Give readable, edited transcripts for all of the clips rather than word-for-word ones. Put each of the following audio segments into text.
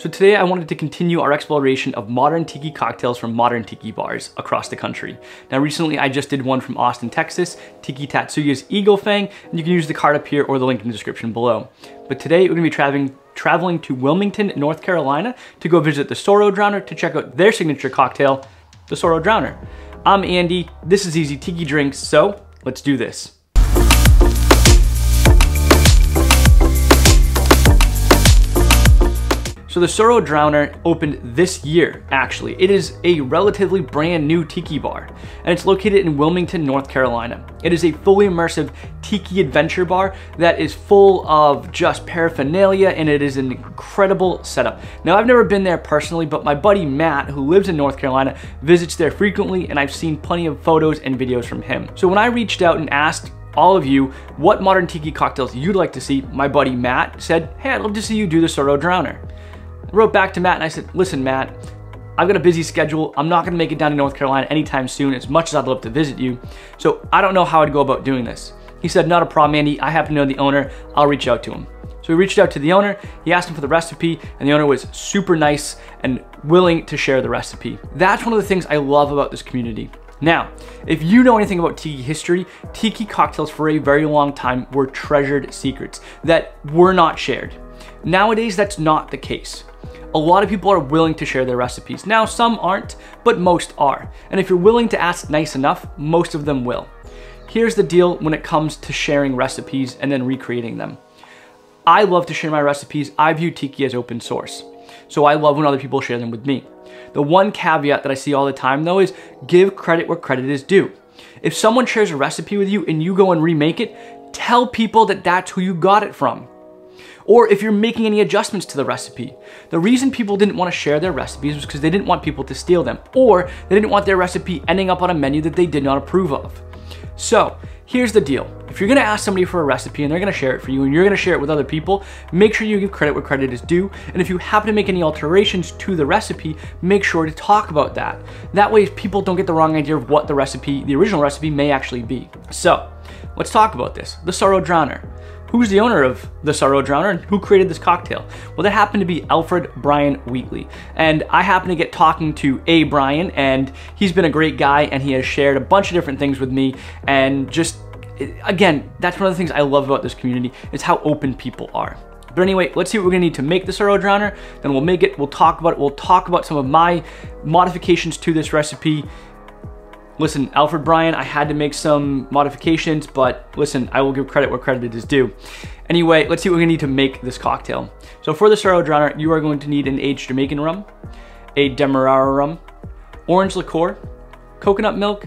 So today I wanted to continue our exploration of modern tiki cocktails from modern tiki bars across the country. Now recently I just did one from Austin, Texas, Tiki Tatsuya's Eagle Fang, and you can use the card up here or the link in the description below. But today we're going to be traveling to Wilmington, North Carolina to go visit the Sorrow Drowner to check out their signature cocktail, the Sorrow Drowner. I'm Andy, this is Easy Tiki Drinks, so let's do this. So the Sorrow Drowner opened this year, actually. It is a relatively brand new tiki bar, and it's located in Wilmington, North Carolina. It is a fully immersive tiki adventure bar that is full of just paraphernalia, and it is an incredible setup. Now, I've never been there personally, but my buddy Matt, who lives in North Carolina, visits there frequently, and I've seen plenty of photos and videos from him. So when I reached out and asked all of you what modern tiki cocktails you'd like to see, my buddy Matt said, hey, I'd love to see you do the Sorrow Drowner. I wrote back to Matt and I said, listen, Matt, I've got a busy schedule. I'm not gonna make it down to North Carolina anytime soon, as much as I'd love to visit you. So I don't know how I'd go about doing this. He said, not a problem, Andy. I happen to know the owner. I'll reach out to him. So we reached out to the owner. He asked him for the recipe, and the owner was super nice and willing to share the recipe. That's one of the things I love about this community. Now, if you know anything about tiki history, tiki cocktails for a very long time were treasured secrets that were not shared. Nowadays, that's not the case. A lot of people are willing to share their recipes. Now, some aren't, but most are. And if you're willing to ask nice enough, most of them will. Here's the deal when it comes to sharing recipes and then recreating them. I love to share my recipes. I view tiki as open source. So I love when other people share them with me. The one caveat that I see all the time though is give credit where credit is due. If someone shares a recipe with you and you go and remake it, tell people that that's who you got it from. Or if you're making any adjustments to the recipe. The reason people didn't want to share their recipes was because they didn't want people to steal them, or they didn't want their recipe ending up on a menu that they did not approve of. So here's the deal. If you're going to ask somebody for a recipe and they're going to share it for you and you're going to share it with other people, make sure you give credit where credit is due. And if you happen to make any alterations to the recipe, make sure to talk about that. That way people don't get the wrong idea of what the recipe, the original recipe, may actually be. So let's talk about this. The Sorrow Drowner. Who's the owner of the Sorrow Drowner and who created this cocktail? Well, that happened to be Alfred Bryan Wheatley. And I happened to get talking to A. Bryan, and he's been a great guy, and he has shared a bunch of different things with me. And just, again, that's one of the things I love about this community, is how open people are. But anyway, let's see what we're gonna need to make the Sorrow Drowner. Then we'll make it, we'll talk about it. We'll talk about some of my modifications to this recipe. Listen, Alfred Bryan, I had to make some modifications, but listen, I will give credit where credit is due. Anyway, let's see what we're gonna need to make this cocktail. So for the Sorrow Drowner, you are going to need an aged Jamaican rum, a Demerara rum, orange liqueur, coconut milk,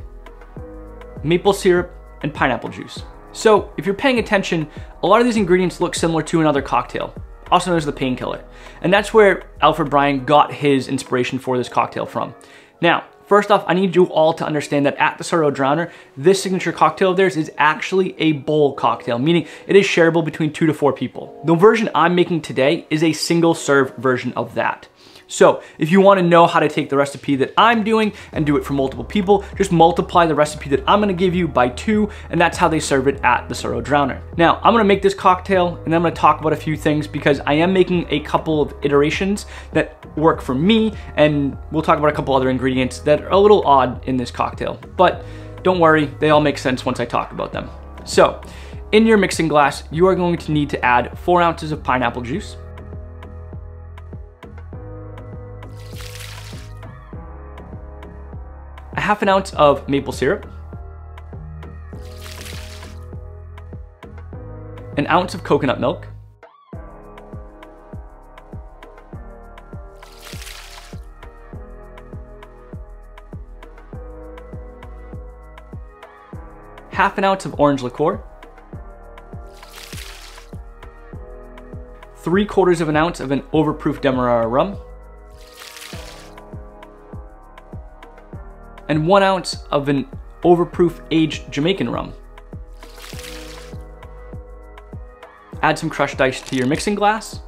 maple syrup, and pineapple juice. So if you're paying attention, a lot of these ingredients look similar to another cocktail, also known as the painkiller. And that's where Alfred Bryan got his inspiration for this cocktail from. Now, first off, I need you all to understand that at the Sorrow Drowner, this signature cocktail of theirs is actually a bowl cocktail, meaning it is shareable between 2 to 4 people. The version I'm making today is a single serve version of that. So if you want to know how to take the recipe that I'm doing and do it for multiple people, just multiply the recipe that I'm going to give you by 2, and that's how they serve it at the Sorrow Drowner. Now, I'm going to make this cocktail, and I'm going to talk about a few things because I am making a couple of iterations that work for me, and we'll talk about a couple other ingredients that are a little odd in this cocktail. But don't worry, they all make sense once I talk about them. So in your mixing glass, you are going to need to add 4 ounces of pineapple juice, 1/2 ounce of maple syrup, 1 ounce of coconut milk, 1/2 ounce of orange liqueur, 3/4 ounce of an overproof Demerara rum, and 1 ounce of an overproof aged Jamaican rum. Add some crushed ice to your mixing glass.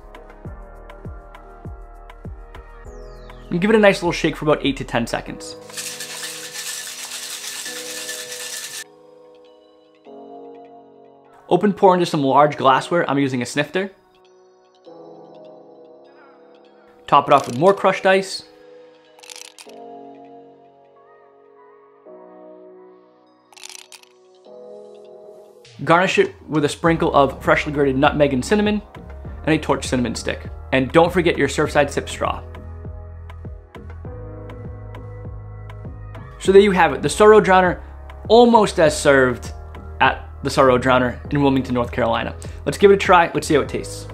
And give it a nice little shake for about 8 to 10 seconds. Open pour into some large glassware. I'm using a snifter. Top it off with more crushed ice. Garnish it with a sprinkle of freshly grated nutmeg and cinnamon and a torched cinnamon stick. And don't forget your Surfside Sip straw. So there you have it, the Sorrow Drowner, almost as served at the Sorrow Drowner in Wilmington, North Carolina. Let's give it a try, let's see how it tastes.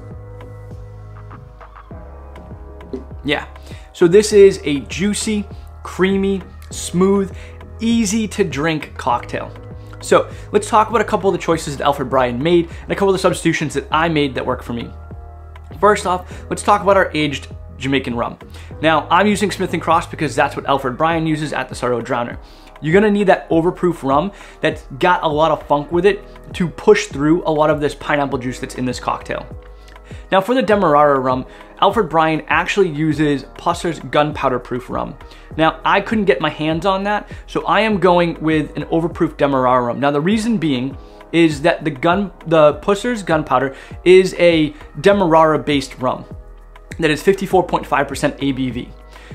Yeah, so this is a juicy, creamy, smooth, easy to drink cocktail. So let's talk about a couple of the choices that Alfred Bryan made and a couple of the substitutions that I made that work for me. First off, let's talk about our aged Jamaican rum. Now I'm using Smith and Cross because that's what Alfred Bryan uses at the Sorrow Drowner. You're gonna need that overproof rum that's got a lot of funk with it to push through a lot of this pineapple juice that's in this cocktail. Now for the Demerara rum, Alfred Bryan actually uses Pusser's gunpowder proof rum. Now I couldn't get my hands on that, so I am going with an overproof Demerara rum. Now the reason being is that the Pusser's gunpowder is a Demerara based rum that is 54.5% ABV.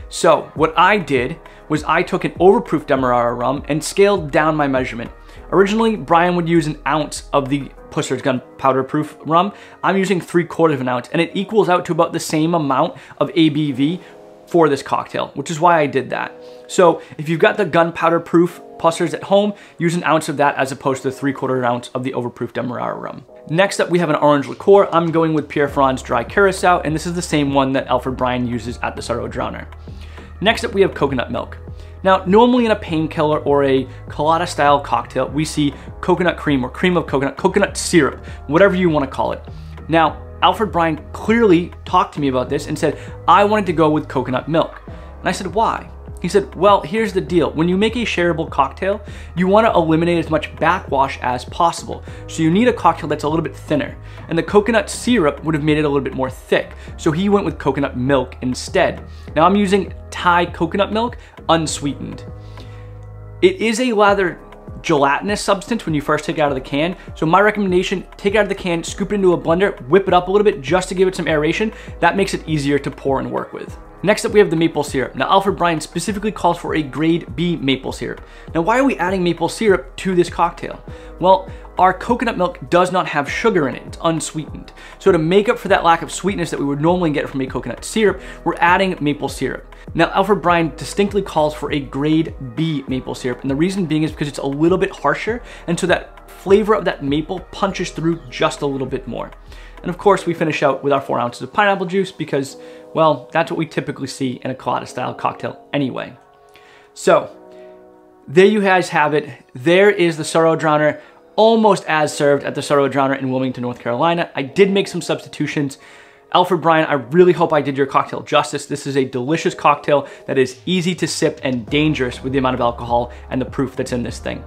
So what I did was I took an overproof Demerara rum and scaled down my measurement. Originally, Bryan would use an ounce of the Pusser's gunpowder proof rum. I'm using 3/4 of an ounce, and it equals out to about the same amount of ABV for this cocktail, which is why I did that. So if you've got the gunpowder proof Pusser's at home, use an ounce of that as opposed to the 3/4 ounce of the overproof Demerara rum. Next up, we have an orange liqueur. I'm going with Pierre Ferrand's Dry Curacao, and this is the same one that Alfred Bryan uses at the Sorrow Drowner. Next up, we have coconut milk. Now, normally in a painkiller or a colada style cocktail, we see coconut cream or cream of coconut, coconut syrup, whatever you want to call it. Now, Alfred Bryan clearly talked to me about this and said, I wanted to go with coconut milk. And I said, why? He said, well, here's the deal. When you make a shareable cocktail, you want to eliminate as much backwash as possible. So you need a cocktail that's a little bit thinner. And the coconut syrup would have made it a little bit more thick. So he went with coconut milk instead. Now I'm using Thai coconut milk, unsweetened. It is a rather gelatinous substance when you first take it out of the can. So my recommendation, take it out of the can, scoop it into a blender, whip it up a little bit just to give it some aeration. That makes it easier to pour and work with. Next up, we have the maple syrup. Now, Alfred Bryan specifically calls for a grade B maple syrup. Now, why are we adding maple syrup to this cocktail? Well, our coconut milk does not have sugar in it, it's unsweetened. So to make up for that lack of sweetness that we would normally get from a coconut syrup, we're adding maple syrup. Now, Alfred Bryan distinctly calls for a grade B maple syrup, and the reason being is because it's a little bit harsher, and so that flavor of that maple punches through just a little bit more. And of course, we finish out with our 4 ounces of pineapple juice because, well, that's what we typically see in a colada style cocktail anyway. So there you guys have it. There is the Sorrow Drowner, almost as served at the Sorrow Drowner in Wilmington, North Carolina. I did make some substitutions. Alfred Bryan, I really hope I did your cocktail justice. This is a delicious cocktail that is easy to sip and dangerous with the amount of alcohol and the proof that's in this thing.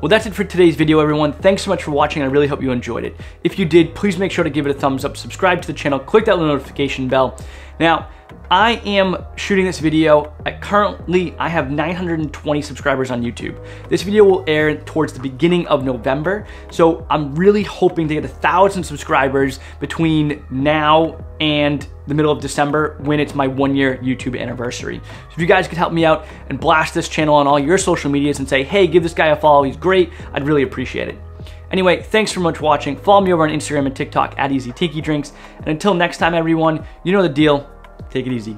Well, that's it for today's video, everyone. Thanks so much for watching. I really hope you enjoyed it. If you did, please make sure to give it a thumbs up, subscribe to the channel, click that little notification bell. Now, I am shooting this video. Currently, I have 920 subscribers on YouTube. This video will air towards the beginning of November, so I'm really hoping to get 1,000 subscribers between now and the middle of December when it's my 1 year YouTube anniversary. So if you guys could help me out and blast this channel on all your social medias and say, hey, give this guy a follow, he's great, I'd really appreciate it. Anyway, thanks so much for watching. Follow me over on Instagram and TikTok at Easy Tiki Drinks. And until next time, everyone, you know the deal. Take it easy.